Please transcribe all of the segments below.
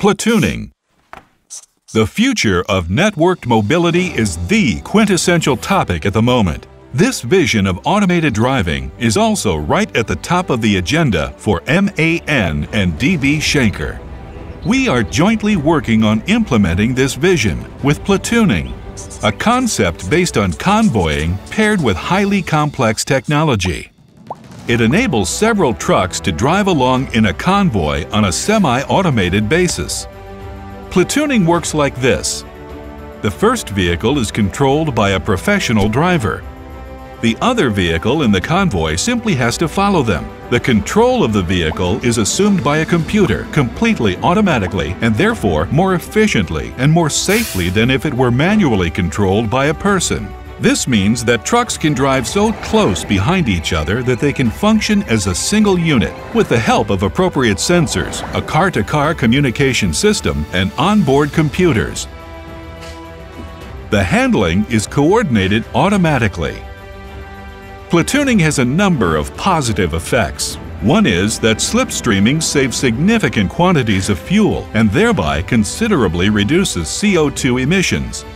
Platooning. The future of networked mobility is the quintessential topic at the moment. This vision of automated driving is also right at the top of the agenda for MAN and DB Schenker. We are jointly working on implementing this vision with platooning, a concept based on convoying paired with highly complex technology. It enables several trucks to drive along in a convoy on a semi-automated basis. Platooning works like this. The first vehicle is controlled by a professional driver. The other vehicle in the convoy simply has to follow them. The control of the vehicle is assumed by a computer completely automatically and therefore more efficiently and more safely than if it were manually controlled by a person. This means that trucks can drive so close behind each other that they can function as a single unit with the help of appropriate sensors, a car-to-car communication system, and onboard computers. The handling is coordinated automatically. Platooning has a number of positive effects. One is that slipstreaming saves significant quantities of fuel and thereby considerably reduces CO2 emissions.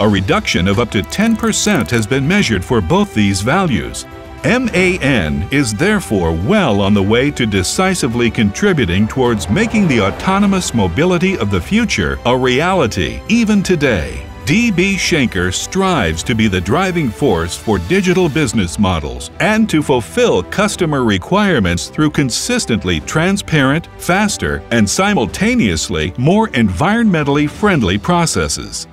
A reduction of up to 10% has been measured for both these values. MAN is therefore well on the way to decisively contributing towards making the autonomous mobility of the future a reality, even today. DB Schenker strives to be the driving force for digital business models and to fulfill customer requirements through consistently transparent, faster, and simultaneously more environmentally friendly processes.